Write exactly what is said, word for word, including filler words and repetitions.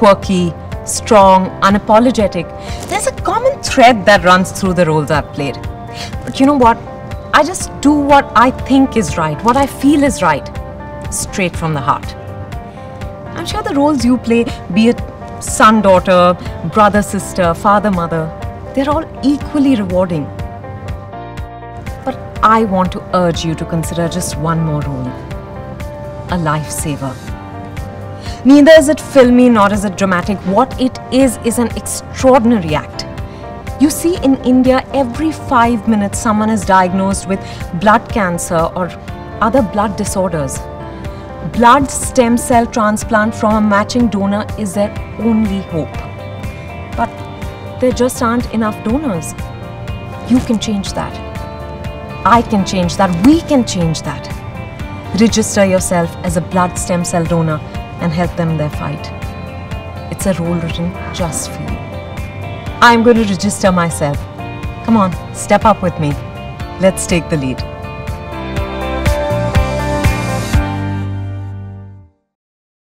quirky, strong, unapologetic. There's a common thread that runs through the roles I've played. But you know what? I just do what I think is right, what I feel is right, straight from the heart. I'm sure the roles you play, be it son, daughter, brother, sister, father, mother, they're all equally rewarding. But I want to urge you to consider just one more role, a lifesaver. Neither is it filmy nor is it dramatic. What it is is an extraordinary act. You see, in India, every five minutes someone is diagnosed with blood cancer or other blood disorders. Blood stem cell transplant from a matching donor is their only hope. But there just aren't enough donors. You can change that. I can change that. We can change that. Register yourself as a blood stem cell donor and help them in their fight. It's a role written just for you. I'm going to register myself. Come on, step up with me. Let's take the lead.